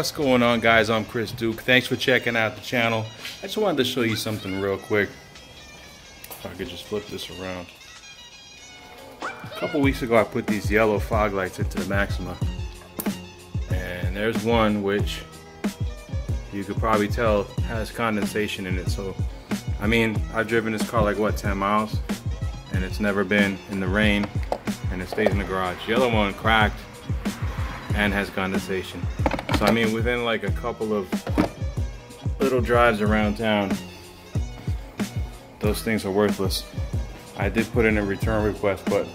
What's going on, guys? I'm Chris Duke. Thanks for checking out the channel. I just wanted to show you something real quick. If I could just flip this around. A couple weeks ago I put these yellow fog lights into the Maxima, and there's one which you could probably tell has condensation in it. So I mean, I've driven this car like what, 10 miles, and it's never been in the rain, and it stays in the garage. The other one cracked and has condensation. So I mean, within like a couple of little drives around town, those things are worthless. I did put in a return request, but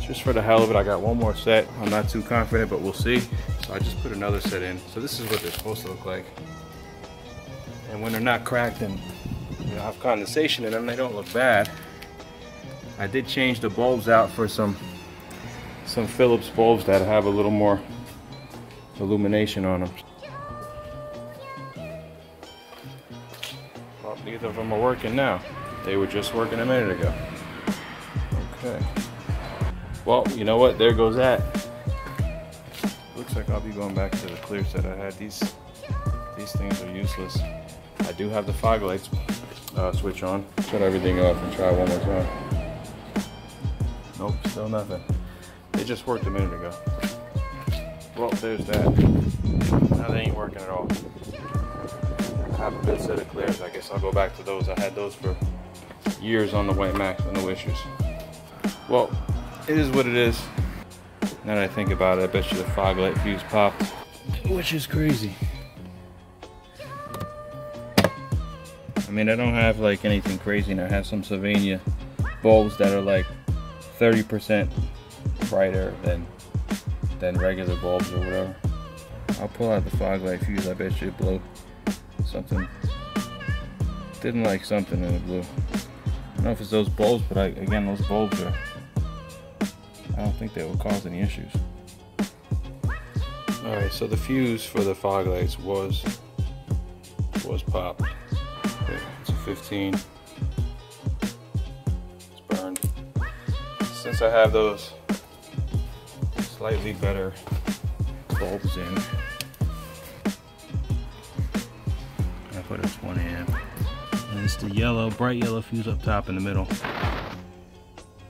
just for the hell of it, I got one more set. I'm not too confident, but we'll see. So I just put another set in. So this is what they're supposed to look like. And when they're not cracked and you know, have condensation in them, they don't look bad. I did change the bulbs out for some Philips bulbs that have a little more illumination on them. Well, neither of them are working now. They were just working a minute ago. Okay. Well, you know what? There goes that. Looks like I'll be going back to the clear set I had. These things are useless. I do have the fog lights switch on. Shut everything off and try one more time. Nope, still nothing. They just worked a minute ago. Well, there's that. Now they ain't working at all. I have a good set of clears. I guess I'll go back to those. I had those for years on the white Max with no issues. Well, it is what it is. Now that I think about it, I bet you the fog light fuse popped, which is crazy. I mean, I don't have like anything crazy, and I have some Sylvania bulbs that are like 30% brighter than regular bulbs or whatever. I'll pull out the fog light fuse. I bet you it blew something. Didn't like something and it blew. I don't know if it's those bulbs, but again, those bulbs are, I don't think they will cause any issues. All right, so the fuse for the fog lights was popped. Okay, it's a 15. It's burned. Since I have those slightly better bulbs in, I put a 20 amp, and it's the yellow, bright yellow fuse up top in the middle.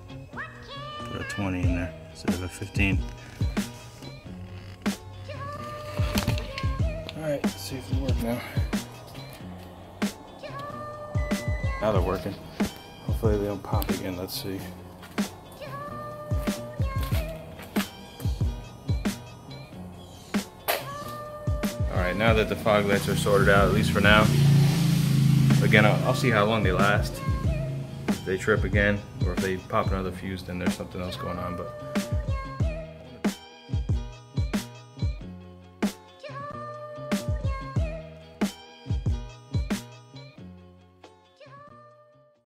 Put a 20 in there instead of a 15. All right, let's see if they work now. Now they're working. Hopefully they don't pop again. Let's see. Alright, now that the fog lights are sorted out, at least for now, again, I'll see how long they last. If they trip again, or if they pop another fuse, then there's something else going on, but